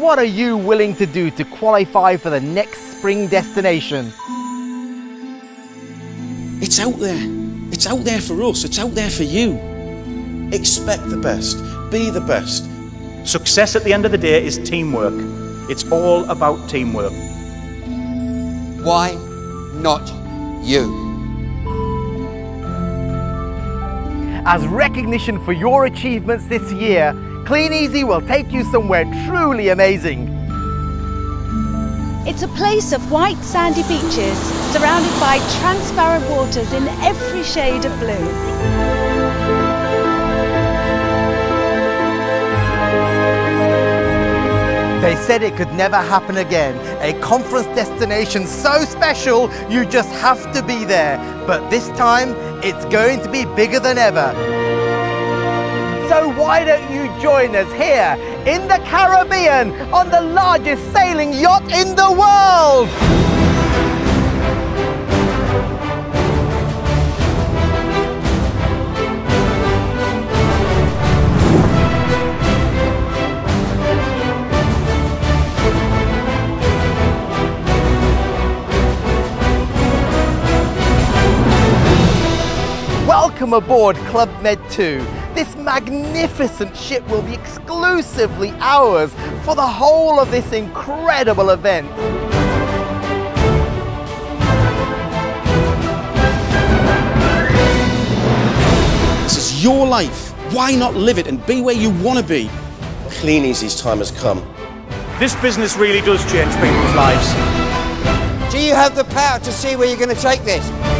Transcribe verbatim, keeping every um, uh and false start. what are you willing to do to qualify for the next spring destination? It's out there. It's out there for us. It's out there for you. Expect the best. Be the best. Success at the end of the day is teamwork. It's all about teamwork. Why not you? As recognition for your achievements this year, Clean Easy will take you somewhere truly amazing. It's a place of white sandy beaches surrounded by transparent waters in every shade of blue. They said it could never happen again. A conference destination so special, you just have to be there. But this time, it's going to be bigger than ever. So why don't you join us here in the Caribbean on the largest sailing yacht in the world? Welcome aboard Club Med two. This magnificent ship will be exclusively ours for the whole of this incredible event. This is your life. Why not live it and be where you want to be? Clean Easy's time has come. This business really does change people's lives. Do you have the power to see where you're going to take this?